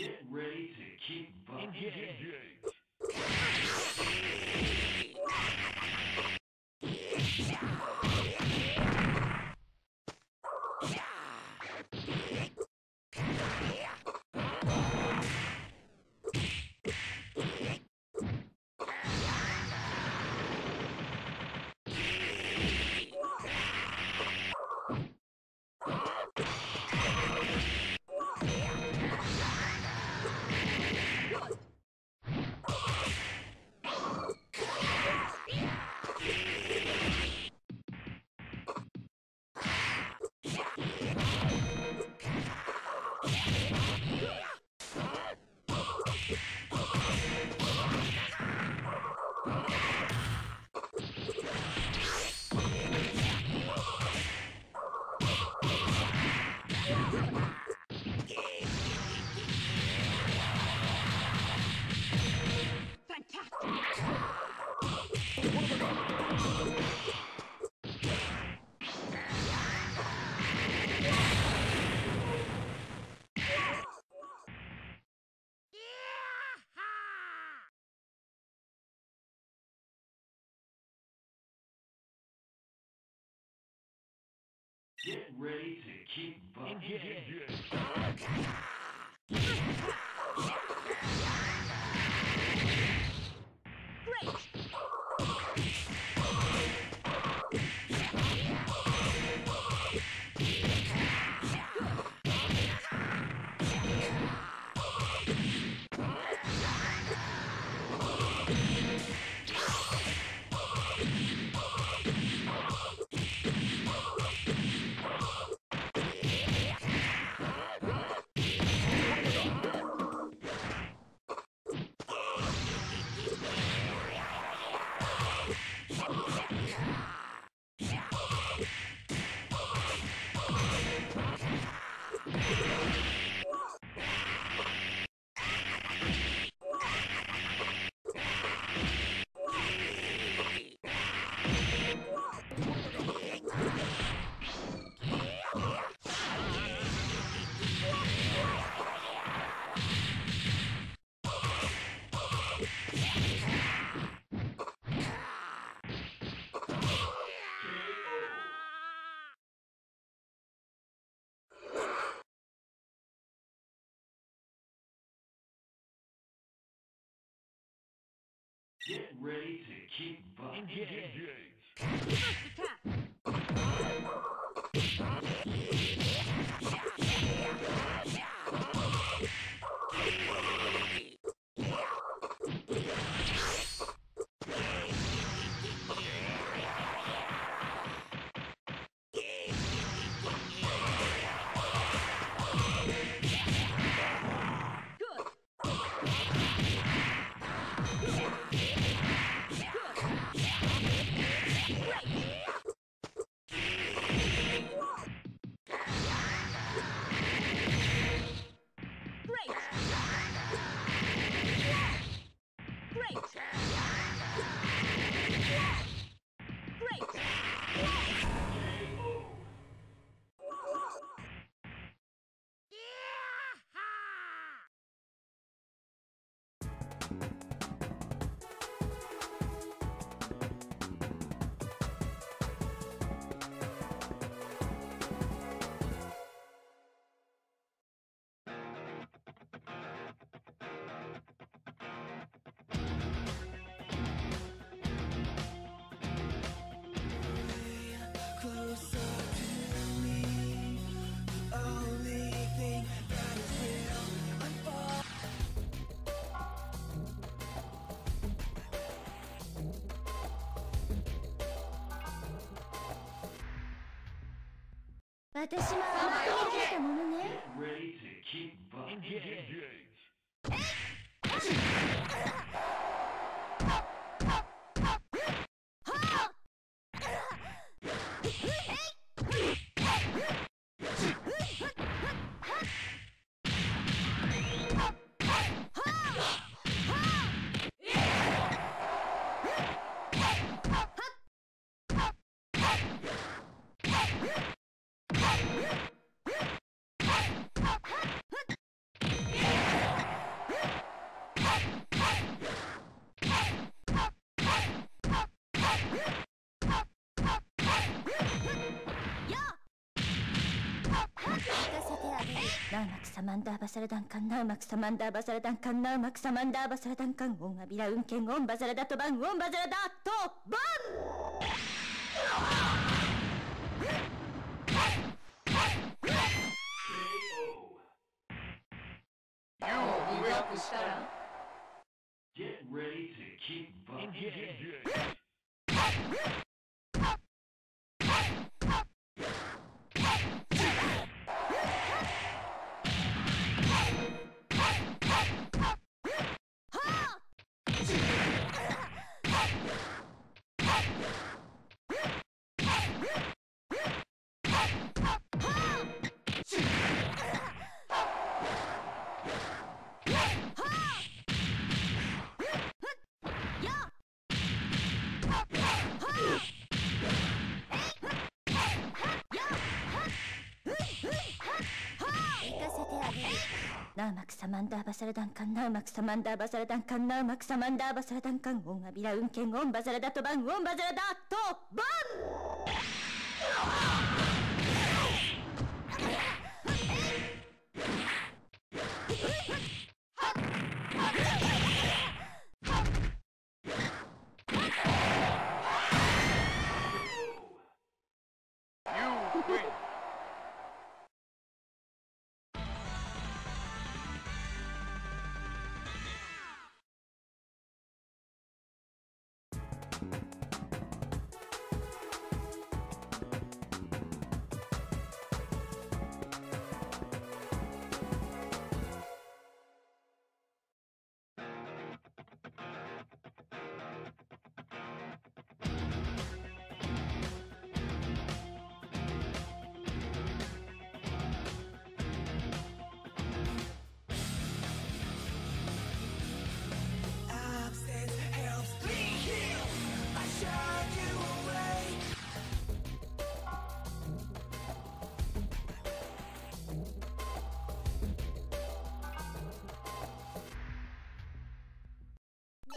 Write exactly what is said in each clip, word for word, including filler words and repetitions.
Get ready to keep engaged. Get ready to keep bucking. Great! Get ready to keep bucking.私も甘く見られたものね。ナウマクサマンダーバサラダンカン、ナウマクサマンダーバサラダンカン、ナウマクサマンダーバサラダンカン、オンアビラウンケン、オンバサラダトバン、オンバサラダトバン。 ギブアップしたら Get ready to keep bumping. ナウマクサマンダーバサラダンカン、ナウマクサマンダーバサラダンカン、ナウマクサマンダーバサラダンカン、オンアビラウンケン、オンバサラダトバン、オンバサラダトバン。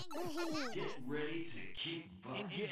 Get ready to keep bumping. Get ready to keep bumping. あ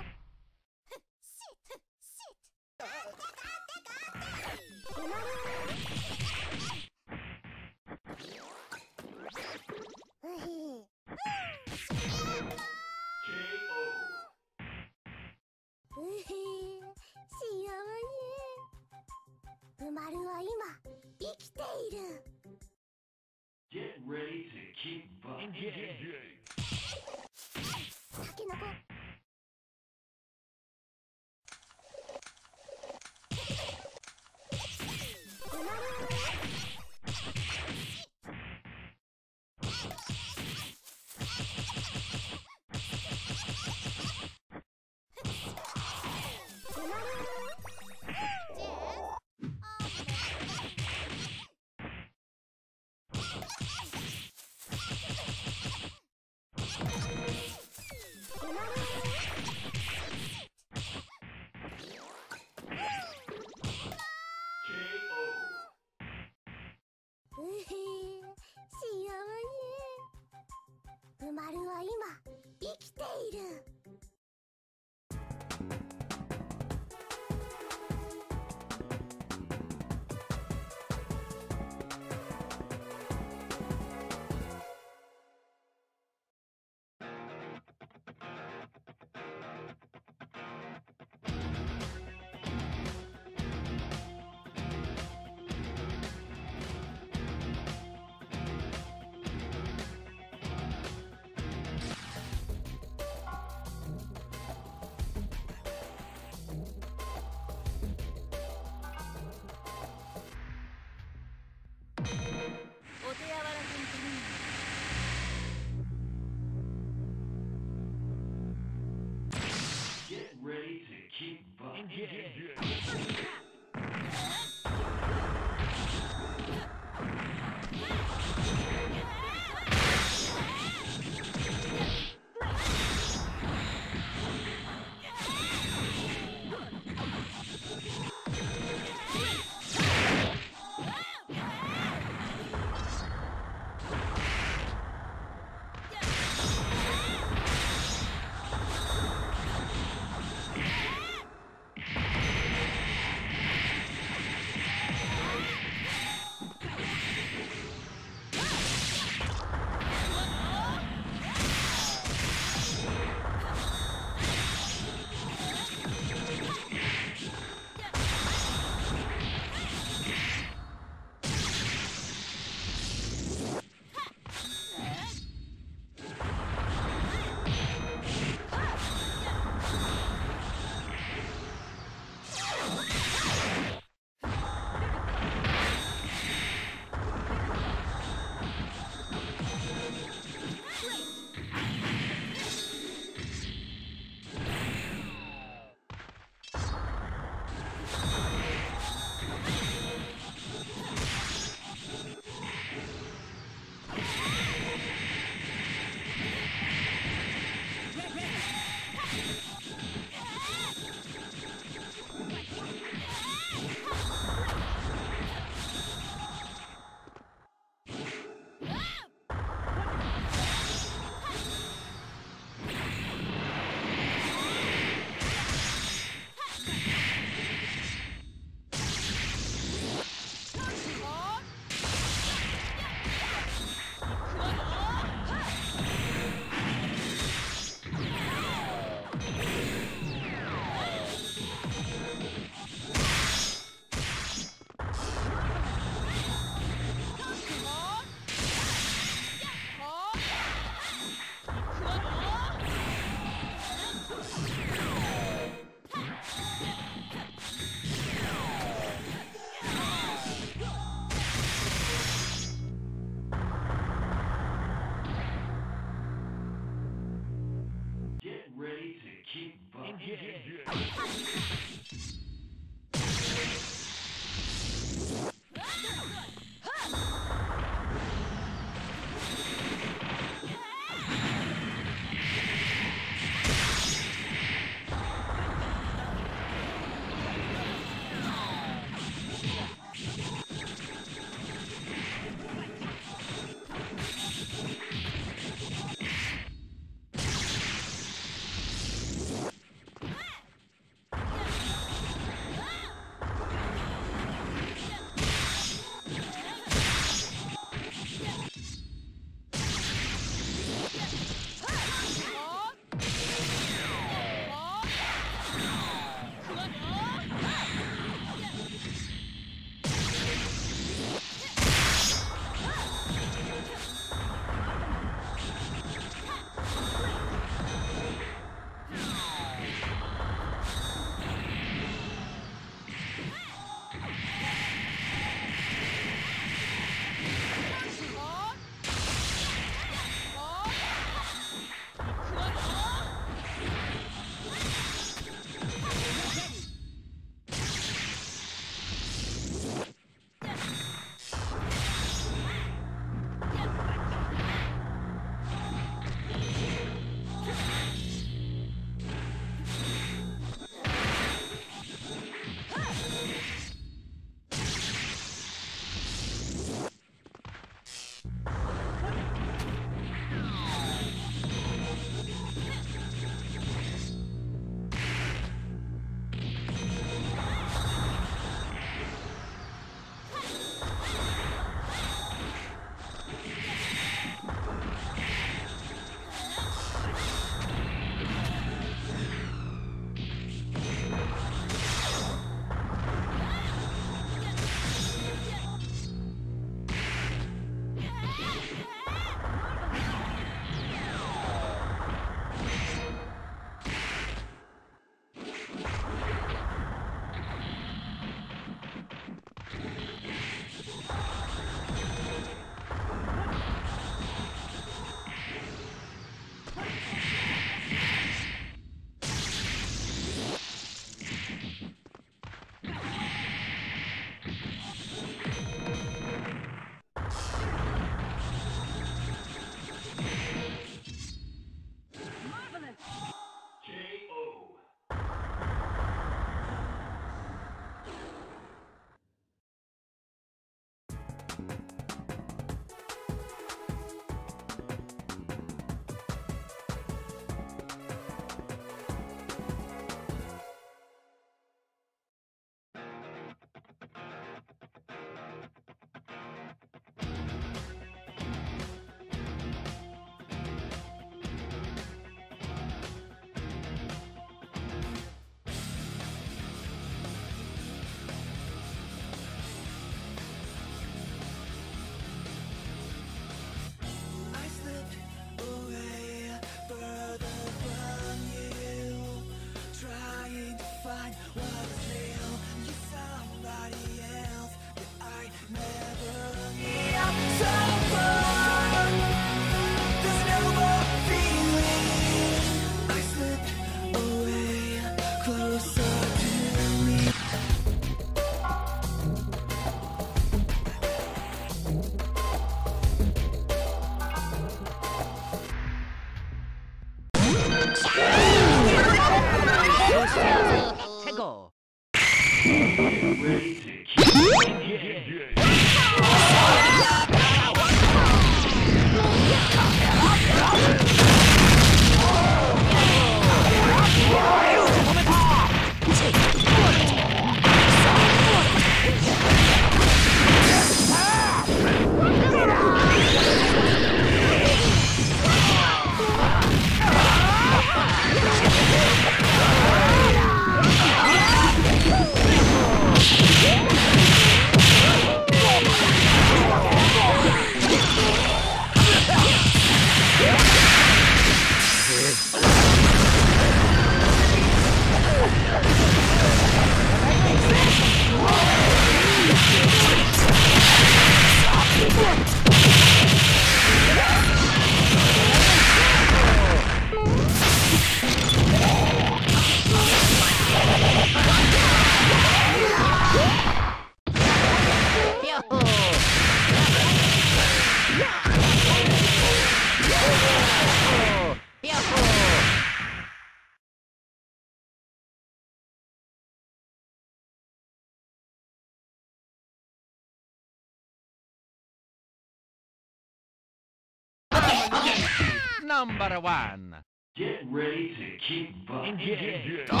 Number one. Get ready to keep bumping. Yeah, yeah.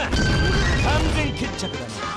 完全決着だね。